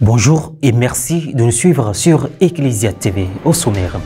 Bonjour et merci de nous suivre sur Ecclesia TV. Au sommaire,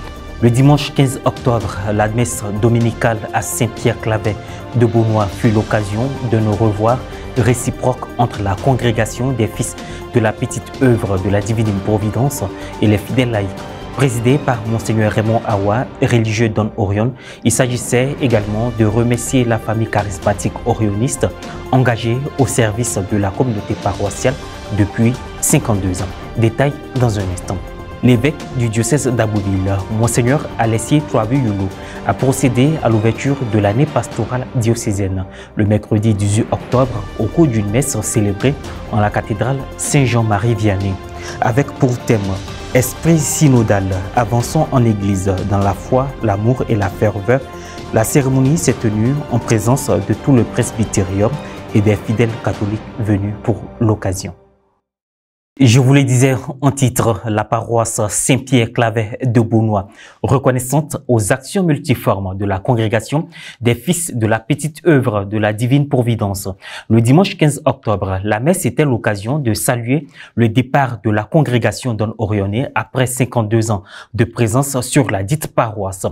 le dimanche 15 octobre, la messe dominicale à Saint-Pierre-Claver de Bonoua fut l'occasion de nous revoir réciproque entre la Congrégation des Fils de la petite œuvre de la Divine Providence et les fidèles laïcs. Présidé par Monseigneur Raymond Awa, religieux Don Orione, il s'agissait également de remercier la famille charismatique orioniste engagée au service de la communauté paroissiale depuis 52 ans. Détail dans un instant. L'évêque du diocèse d'Abouville, Monseigneur Alessier Touabou-Youlou, a procédé à l'ouverture de l'année pastorale diocésaine le mercredi 18 octobre au cours d'une messe célébrée en la cathédrale Saint-Jean-Marie-Vianney, avec pour thème « Esprit synodal, avançons en Église dans la foi, l'amour et la ferveur ». La cérémonie s'est tenue en présence de tout le presbytérium et des fidèles catholiques venus pour l'occasion. Je vous le disais en titre, la paroisse Saint-Pierre-Claver de Bonoua, reconnaissante aux actions multiformes de la Congrégation des Fils de la petite œuvre de la Divine Providence. Le dimanche 15 octobre, la messe était l'occasion de saluer le départ de la Congrégation Don Orione après 52 ans de présence sur la dite paroisse.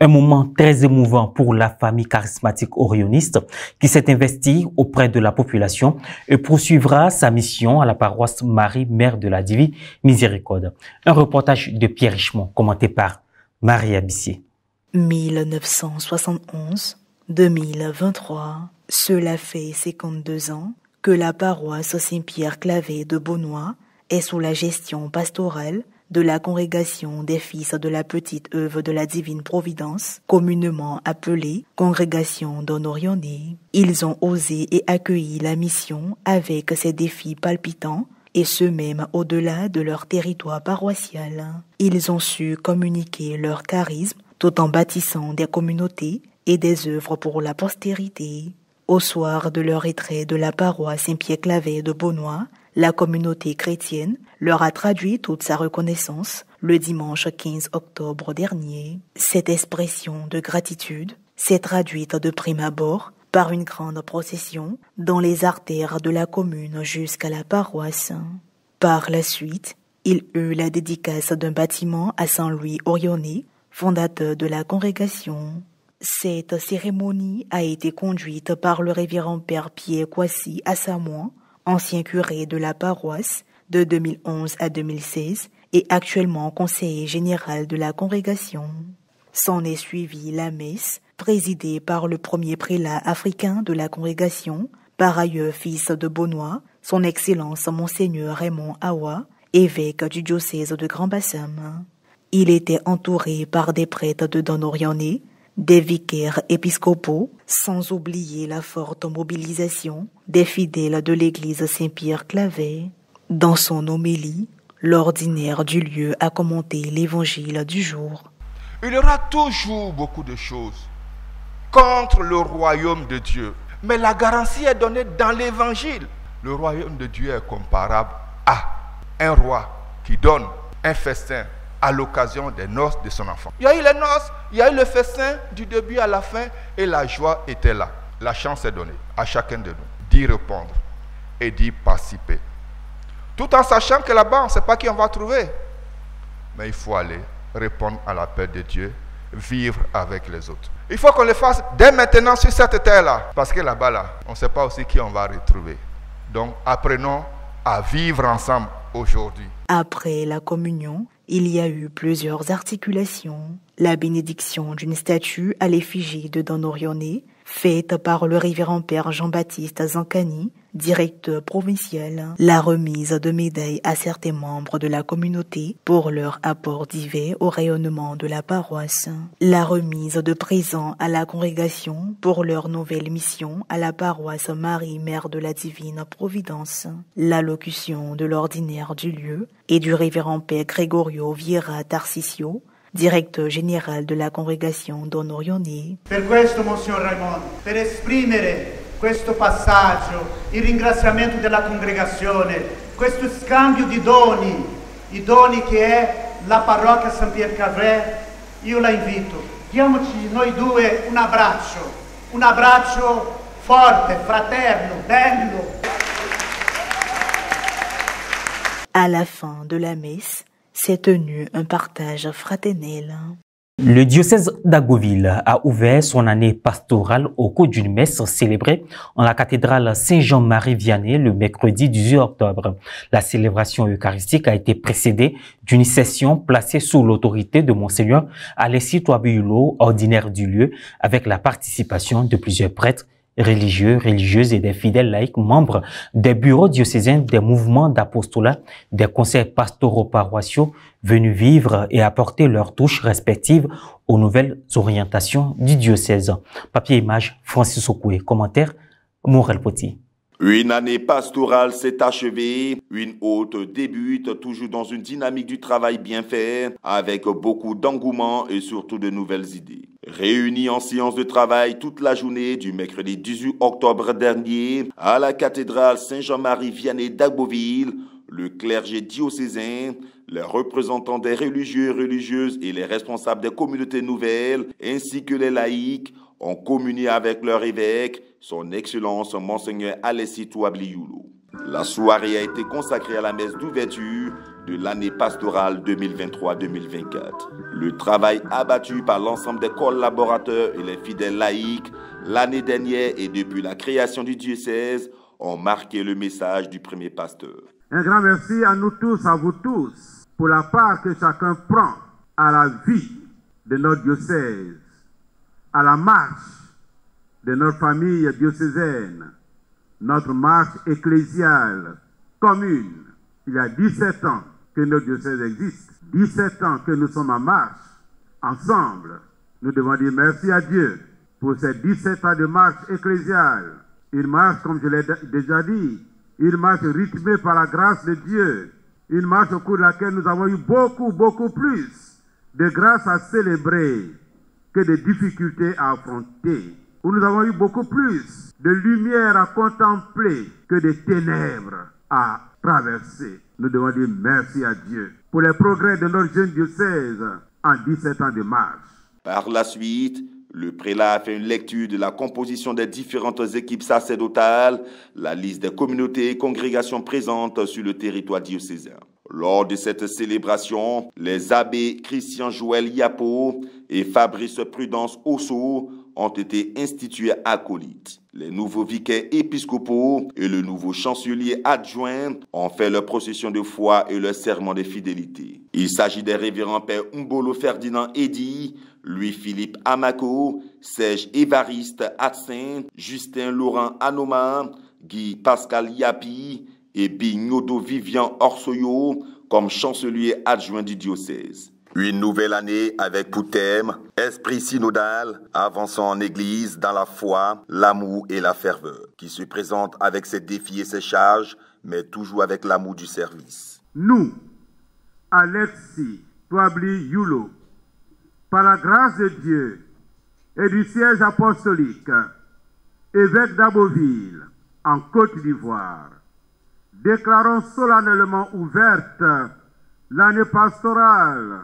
Un moment très émouvant pour la famille charismatique orioniste qui s'est investie auprès de la population et poursuivra sa mission à la paroisse Marie-Mère de la Divine Miséricorde. Un reportage de Pierre Richemont, commenté par Marie Abissier. 1971-2023, cela fait 52 ans que la paroisse Saint-Pierre-Claver de Bonoua est sous la gestion pastorale de la Congrégation des Fils de la petite œuvre de la Divine Providence, communément appelée Congrégation Don Orione. Ils ont osé et accueilli la mission avec ses défis palpitants, et ce même au-delà de leur territoire paroissial. Ils ont su communiquer leur charisme tout en bâtissant des communautés et des œuvres pour la postérité. Au soir de leur retrait de la paroisse Saint-Pierre-Claver de Bonoua, la communauté chrétienne leur a traduit toute sa reconnaissance le dimanche 15 octobre dernier. Cette expression de gratitude s'est traduite de prime abord par une grande procession dans les artères de la commune jusqu'à la paroisse. Par la suite, il eut la dédicace d'un bâtiment à Saint-Louis Orione, fondateur de la congrégation. Cette cérémonie a été conduite par le révérend Père Pierre Coissy à Saint-Moyen, ancien curé de la paroisse de 2011 à 2016 et actuellement conseiller général de la congrégation. S'en est suivie la messe, présidée par le premier prélat africain de la congrégation, par ailleurs fils de Bonoua, son Excellence Monseigneur Raymond Awa, évêque du diocèse de Grand-Bassam. Il était entouré par des prêtres de Don Orione, des vicaires épiscopaux, sans oublier la forte mobilisation des fidèles de l'église Saint-Pierre-Claver. Dans son homélie, l'ordinaire du lieu a commenté l'évangile du jour. Il y aura toujours beaucoup de choses contre le royaume de Dieu. Mais la garantie est donnée dans l'évangile. Le royaume de Dieu est comparable à un roi qui donne un festin à l'occasion des noces de son enfant. Il y a eu les noces, il y a eu le festin du début à la fin et la joie était là. La chance est donnée à chacun de nous d'y répondre et d'y participer. Tout en sachant que là-bas, on ne sait pas qui on va trouver. Mais il faut aller répondre à l'appel de Dieu, vivre avec les autres. Il faut qu'on le fasse dès maintenant sur cette terre-là, parce que là-bas, là, on ne sait pas aussi qui on va retrouver. Donc, apprenons à vivre ensemble aujourd'hui. Après la communion, il y a eu plusieurs articulations. La bénédiction d'une statue à l'effigie de Don Orione, faite par le révérend Père Jean-Baptiste Zancani, directeur provincial. La remise de médailles à certains membres de la communauté pour leur apport divers au rayonnement de la paroisse. La remise de présents à la congrégation pour leur nouvelle mission à la paroisse Marie-Mère de la Divine Providence. L'allocution de l'ordinaire du lieu et du révérend Père Gregorio Vieira Tarsicio, directeur général de la congrégation Don Orione. Per questo, Monsignor Raymond, per esprimere questo passaggio, il ringraziamento della congregazione, questo scambio di doni, i doni che è la parrocchia San Pierre-Claver, io la invito. Diamoci noi due un abbraccio forte, fraterno, bello. À la fin de la messe, s'est tenu un partage fraternel. Le diocèse d'Agoville a ouvert son année pastorale au cours d'une messe célébrée en la cathédrale Saint-Jean-Marie-Vianney le mercredi 18 octobre. La célébration eucharistique a été précédée d'une session placée sous l'autorité de Monseigneur Alessier Touabou-Youlou, ordinaire du lieu, avec la participation de plusieurs prêtres, religieux, religieuses et des fidèles laïcs, membres des bureaux diocésains, des mouvements d'apostolat, des conseils pastoraux paroissiaux venus vivre et apporter leurs touches respectives aux nouvelles orientations du diocèse. Papier image, Francis Okoué. Commentaire, Morel Poti. Une année pastorale s'est achevée, une autre débute, toujours dans une dynamique du travail bien fait, avec beaucoup d'engouement et surtout de nouvelles idées. Réunis en séance de travail toute la journée du mercredi 18 octobre dernier à la cathédrale Saint-Jean-Marie-Vianney d'Agoville, le clergé diocésain, les représentants des religieux et religieuses et les responsables des communautés nouvelles, ainsi que les laïcs, ont communié avec leur évêque, son Excellence Monseigneur Alessier Touabou-Youlou. La soirée a été consacrée à la messe d'ouverture de l'année pastorale 2023-2024. Le travail abattu par l'ensemble des collaborateurs et les fidèles laïcs l'année dernière et depuis la création du diocèse ont marqué le message du premier pasteur. Un grand merci à nous tous, à vous tous, pour la part que chacun prend à la vie de notre diocèse, à la marche de notre famille diocésaine, notre marche ecclésiale commune. Il y a 17 ans que notre diocèse existe, 17 ans que nous sommes en marche, ensemble. Nous devons dire merci à Dieu pour ces 17 ans de marche ecclésiale. Une marche, comme je l'ai déjà dit, une marche rythmée par la grâce de Dieu, une marche au cours de laquelle nous avons eu beaucoup plus de grâce à célébrer que de difficultés à affronter, où nous avons eu beaucoup plus de lumière à contempler que de ténèbres à traverser. Nous devons dire merci à Dieu pour les progrès de notre jeune diocèse en 17 ans de marche. Par la suite, le prélat a fait une lecture de la composition des différentes équipes sacerdotales, la liste des communautés et congrégations présentes sur le territoire diocésain. Lors de cette célébration, les abbés Christian-Joël Yapo et Fabrice Prudence Osso ont été institués acolytes. Les nouveaux vicaires épiscopaux et le nouveau chancelier adjoint ont fait leur procession de foi et leur serment de fidélité. Il s'agit des révérends pères Umbolo Ferdinand Eddy, Louis-Philippe Amako, Serge Evariste Atsin, Justin-Laurent Anoma, Guy-Pascal Yapi et Bignodo Vivian Orsoyo comme chancelier adjoint du diocèse. Une nouvelle année avec pour thème Esprit synodal, avançant en Église dans la foi, l'amour et la ferveur, qui se présente avec ses défis et ses charges, mais toujours avec l'amour du service. Nous, Alessier Touabou-Youlou, par la grâce de Dieu et du siège apostolique, évêque d'Agoville en Côte d'Ivoire, déclarons solennellement ouverte l'année pastorale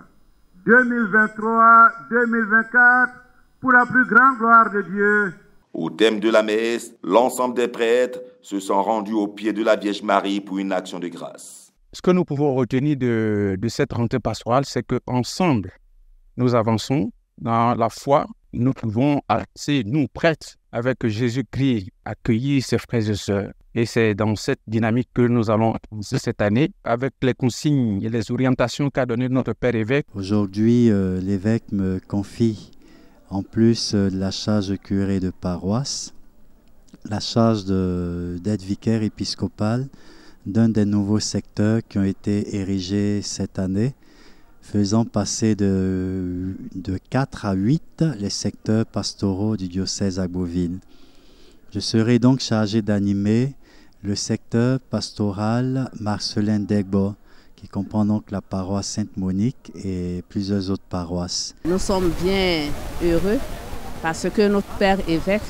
2023-2024 pour la plus grande gloire de Dieu. Au thème de la messe, l'ensemble des prêtres se sont rendus au pied de la Vierge Marie pour une action de grâce. Ce que nous pouvons retenir de cette rentrée pastorale, c'est qu'ensemble, nous avançons dans la foi. Nous pouvons avancer, nous prêtres, avec Jésus-Christ, accueillir ses frères et sœurs. Et c'est dans cette dynamique que nous allons avancer cette année, avec les consignes et les orientations qu'a donné notre Père évêque. Aujourd'hui, l'évêque me confie, en plus de la charge de curé de paroisse, la charge d'être vicaire épiscopal d'un des nouveaux secteurs qui ont été érigés cette année, faisant passer de 4 à 8 les secteurs pastoraux du diocèse d'Agoville. Je serai donc chargé d'animer le secteur pastoral Marcelin Degbo, qui comprend donc la paroisse Sainte Monique et plusieurs autres paroisses. Nous sommes bien heureux parce que notre père évêque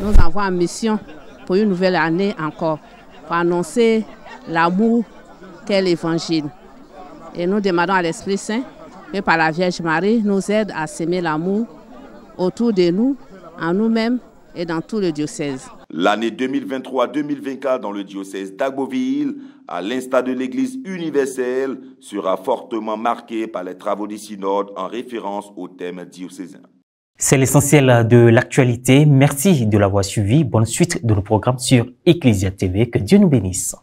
nous envoie en mission pour une nouvelle année encore, pour annoncer l'amour qu'est l'Évangile. Et nous demandons à l'Esprit Saint que par la Vierge Marie nous aide à s'aimer l'amour autour de nous, en nous-mêmes et dans tout le diocèse. l'année 2023-2024 dans le diocèse d'Agboville, à l'instar de l'Église universelle, sera fortement marquée par les travaux du synode en référence au thème diocésain. C'est l'essentiel de l'actualité. Merci de l'avoir suivi. Bonne suite de nos programmes sur Ecclesia TV. Que Dieu nous bénisse.